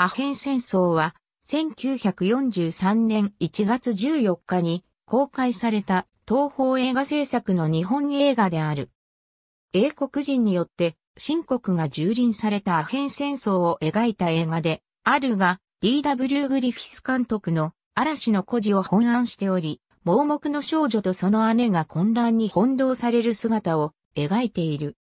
アヘン戦争は1943年1月14日に公開された東宝映画制作の日本映画である。英国人によって清国が蹂躙されたアヘン戦争を描いた映画であるが、D.W. グリフィス監督の嵐の孤児を翻案しており、盲目の少女とその姉が混乱に翻弄される姿を描いている。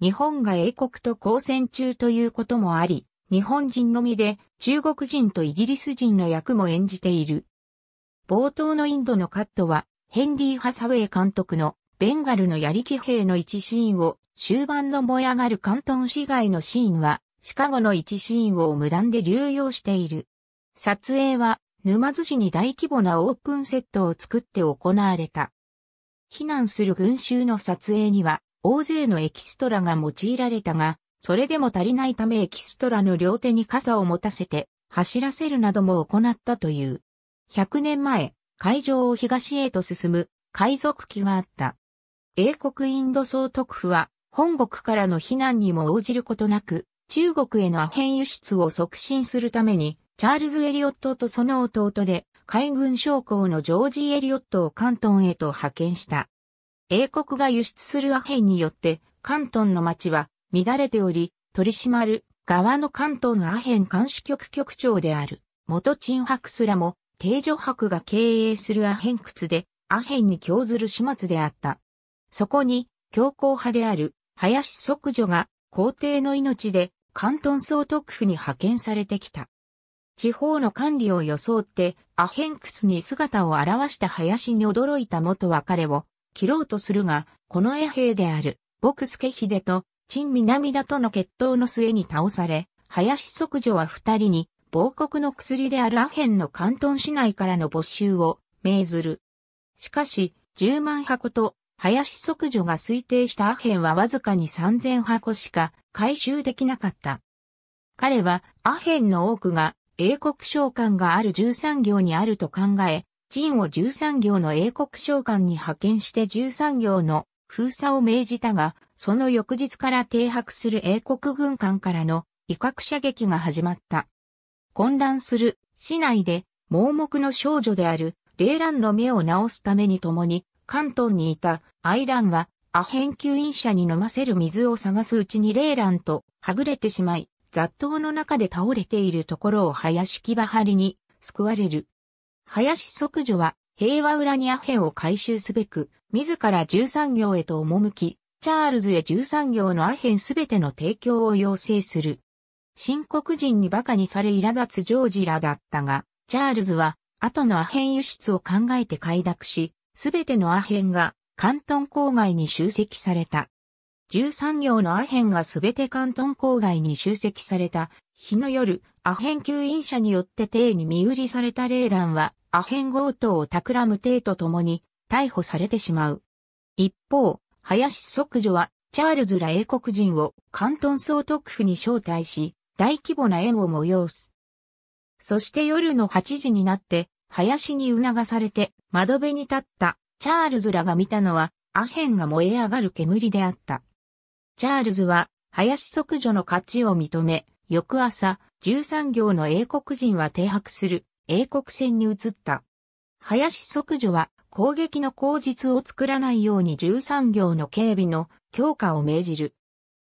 日本が英国と交戦中ということもあり、日本人のみで中国人とイギリス人の役も演じている。冒頭のインドのカットは、ヘンリー・ハサウェイ監督のベンガルの槍騎兵の一シーンを、終盤の燃え上がる広東市街のシーンは、シカゴの一シーンを無断で流用している。撮影は沼津市に大規模なオープンセットを作って行われた。避難する群衆の撮影には大勢のエキストラが用いられたが、それでも足りないためエキストラの両手に傘を持たせて走らせるなども行ったという。100年前、海上を東へと進む海賊機があった。英国インド総督府は本国からの避難にも応じることなく、中国へのアヘン輸出を促進するために、チャールズ・エリオットとその弟で、海軍将校のジョージ・エリオットを広東へと派遣した。英国が輸出するアヘンによって、広東の町は乱れており、取り締まる側の広東アヘン監視局局長である、元陳伯すらも、汀渚伯が経営するアヘン窟で、アヘンに興ずる始末であった。そこに、強硬派である、林則助が、皇帝の命で、広東総督府に派遣されてきた。地方の管理を装ってアヘン窟に姿を現した林に驚いた元は彼を切ろうとするが、この衛兵である朴助秀と陳南田との決闘の末に倒され、林則助は二人に亡国の薬であるアヘンの広東市内からの没収を命ずる。しかし10万箱と林則助が推定したアヘンはわずかに3000箱しか回収できなかった。彼はアヘンの多くが英国商館がある13行にあると考え、陳を13行の英国商館に派遣して13行の封鎖を命じたが、その翌日から停泊する英国軍艦からの威嚇射撃が始まった。混乱する市内で盲目の少女であるレイランの目を治すために共に、広東にいたアイランはアヘン吸引者に飲ませる水を探すうちにレイランとはぐれてしまい、雑踏の中で倒れているところを林木ばはりに救われる。林則助は平和裏にアヘンを回収すべく、自ら13行へと赴き、チャールズへ13行のアヘンすべての提供を要請する。清国人に馬鹿にされ苛立つジョージらだったが、チャールズは後のアヘン輸出を考えて快諾し、すべてのアヘンが広東郊外に集積された。13行のアヘンがすべて広東郊外に集積された日の夜、アヘン吸引者によって帝に身売りされたレイランは、アヘン強盗を企む帝と共に逮捕されてしまう。一方、林則助は、チャールズら英国人を広東総督府に招待し、大規模な宴を催す。そして夜の8時になって、林に促されて窓辺に立ったチャールズらが見たのはアヘンが燃え上がる煙であった。チャールズは林則助の勝ちを認め、翌朝13行の英国人は停泊する英国船に移った。林則助は攻撃の口実を作らないように13行の警備の強化を命じる。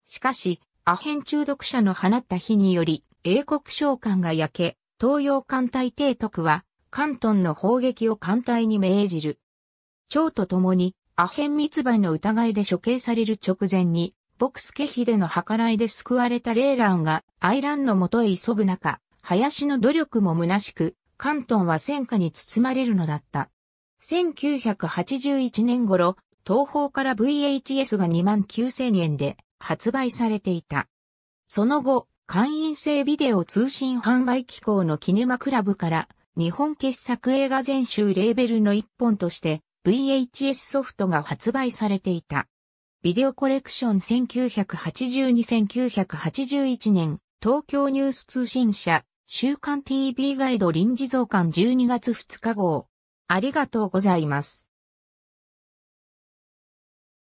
しかしアヘン中毒者の放った火により英国商館が焼け、東洋艦隊提督は広東の砲撃を艦隊に命じる。張と共にアヘン密売の疑いで処刑される直前に、朴助秀の計らいで救われたレイランがアイランのもとへ急ぐ中、林の努力も虚しく、広東は戦火に包まれるのだった。1981年頃、東宝から VHS が2万9,000円で発売されていた。その後、会員制ビデオ通信販売機構のキネマクラブから、日本傑作映画全集レーベルの一本として VHS ソフトが発売されていた。ビデオコレクション 1982-1981 年、東京ニュース通信社、週刊 TV ガイド臨時増刊12月2日号。ありがとうございます。